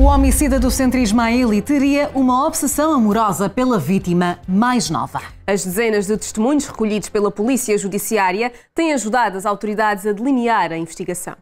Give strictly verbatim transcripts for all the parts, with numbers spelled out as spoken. O homicida do Centro Ismaili teria uma obsessão amorosa pela vítima mais nova. As dezenas de testemunhos recolhidos pela Polícia Judiciária têm ajudado as autoridades a delinear a investigação.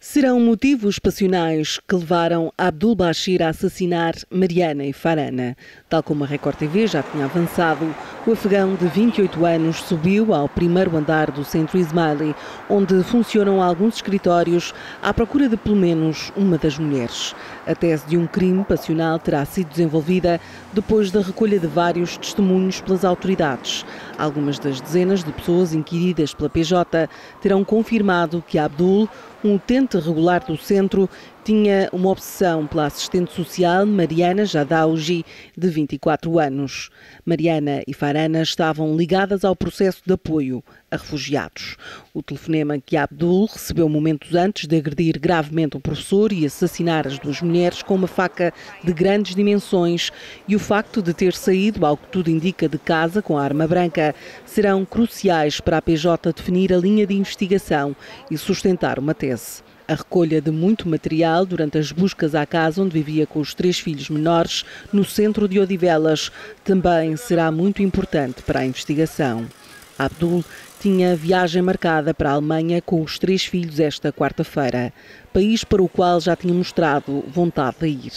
Serão motivos passionais que levaram Abdul Bashir a assassinar Mariana e Farana. Tal como a Record T V já tinha avançado, o afegão de vinte e oito anos subiu ao primeiro andar do Centro Ismaili, onde funcionam alguns escritórios à procura de pelo menos uma das mulheres. A tese de um crime passional terá sido desenvolvida depois da recolha de vários testemunhos pelas autoridades. Algumas das dezenas de pessoas inquiridas pela P J terão confirmado que Abdul, um utente regular do centro, tinha uma obsessão pela assistente social Mariana Jadauji, de vinte e quatro anos. Mariana e Farana estavam ligadas ao processo de apoio a refugiados. O telefonema que Abdul recebeu momentos antes de agredir gravemente o professor e assassinar as duas mulheres com uma faca de grandes dimensões e o facto de ter saído, ao que tudo indica, de casa com a arma branca, serão cruciais para a P J definir a linha de investigação e sustentar uma tese. A recolha de muito material durante as buscas à casa onde vivia com os três filhos menores, no centro de Odivelas, também será muito importante para a investigação. Abdul tinha viagem marcada para a Alemanha com os três filhos esta quarta-feira, país para o qual já tinha mostrado vontade de ir.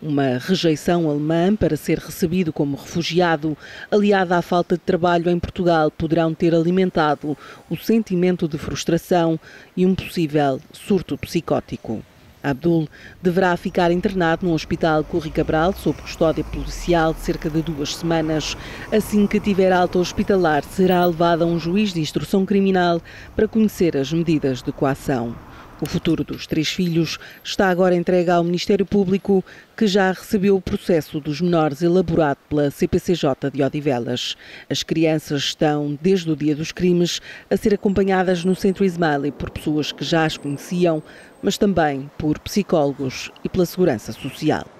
Uma rejeição alemã para ser recebido como refugiado, aliada à falta de trabalho em Portugal, poderão ter alimentado o sentimento de frustração e um possível surto psicótico. Abdul deverá ficar internado no hospital Curry Cabral, sob custódia policial, de cerca de duas semanas. Assim que tiver alta hospitalar, será levado a um juiz de instrução criminal para conhecer as medidas de coação. O futuro dos três filhos está agora entregue ao Ministério Público, que já recebeu o processo dos menores elaborado pela C P C J de Odivelas. As crianças estão, desde o dia dos crimes, a ser acompanhadas no Centro Ismaili por pessoas que já as conheciam, mas também por psicólogos e pela Segurança Social.